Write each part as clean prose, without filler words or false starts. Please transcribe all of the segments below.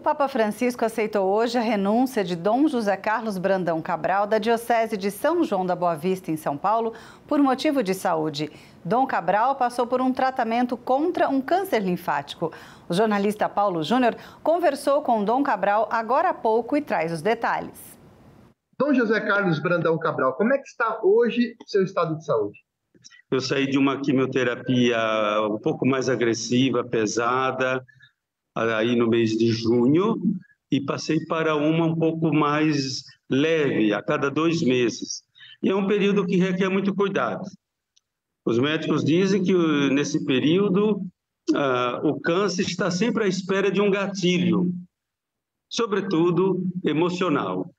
O Papa Francisco aceitou hoje a renúncia de Dom José Carlos Brandão Cabral, da Diocese de São João da Boa Vista, em São Paulo, por motivo de saúde. Dom Cabral passou por um tratamento contra um câncer linfático. O jornalista Paulo Júnior conversou com Dom Cabral agora há pouco e traz os detalhes. Dom José Carlos Brandão Cabral, como é que está hoje o seu estado de saúde? Eu saí de uma quimioterapia um pouco mais agressiva, pesada, aí no mês de junho, e passei para uma um pouco mais leve, a cada 2 meses. E é um período que requer muito cuidado. Os médicos dizem que nesse período o câncer está sempre à espera de um gatilho, sobretudo emocional.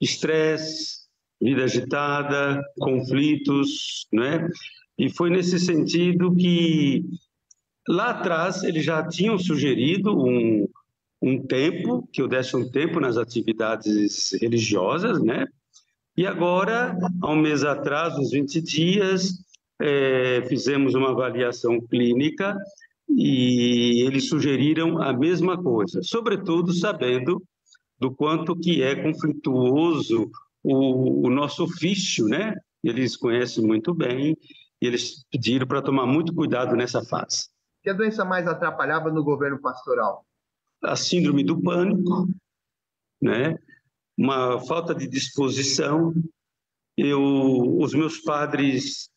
Estresse, vida agitada, conflitos, né? E foi nesse sentido que lá atrás eles já tinham sugerido um tempo, que eu desse um tempo nas atividades religiosas, né? E agora, há um mês atrás, uns 20 dias, fizemos uma avaliação clínica e eles sugeriram a mesma coisa, sobretudo sabendo do quanto que é conflituoso o nosso ofício, né? Eles conhecem muito bem e eles pediram para tomar muito cuidado nessa fase. Que a doença mais atrapalhava no governo pastoral? A síndrome do pânico, né? Uma falta de disposição. Os meus padres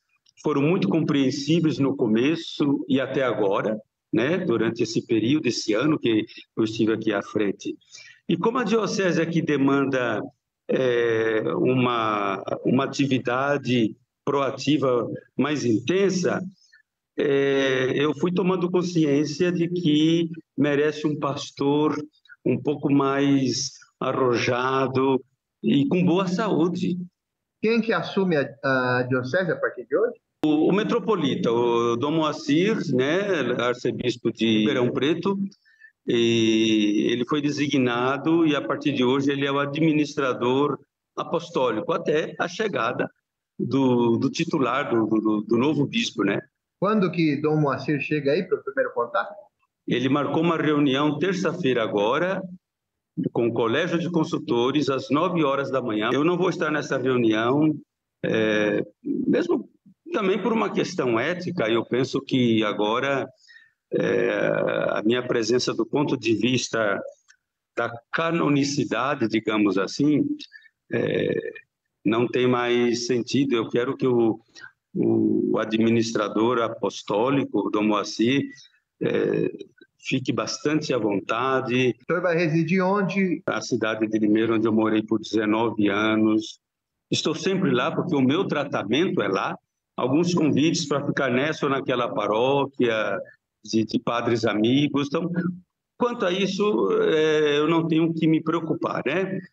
foram muito compreensíveis no começo e até agora, né? Durante esse período, esse ano que eu estive aqui à frente. E como a diocese aqui demanda uma atividade proativa mais intensa, eu fui tomando consciência de que merece um pastor um pouco mais arrojado e com boa saúde. Quem que assume a diocese a partir de hoje? O metropolita, o Dom Moacir, né, arcebispo de Ribeirão Preto, e ele foi designado e a partir de hoje ele é o administrador apostólico, até a chegada do titular, do novo bispo, né? Quando que Dom Moacir chega aí para o primeiro contato? Ele marcou uma reunião terça-feira agora com o Colégio de Consultores às 9h da manhã. Eu não vou estar nessa reunião, mesmo também por uma questão ética. Eu penso que agora a minha presença do ponto de vista da canonicidade, digamos assim, não tem mais sentido. Eu quero que o administrador apostólico, Dom Moacir, fique bastante à vontade. O senhor vai residir onde? Na cidade de Limeira, onde eu morei por 19 anos. Estou sempre lá, porque o meu tratamento é lá. Alguns convites para ficar nessa ou naquela paróquia, de padres amigos. Então, quanto a isso, eu não tenho que me preocupar, né?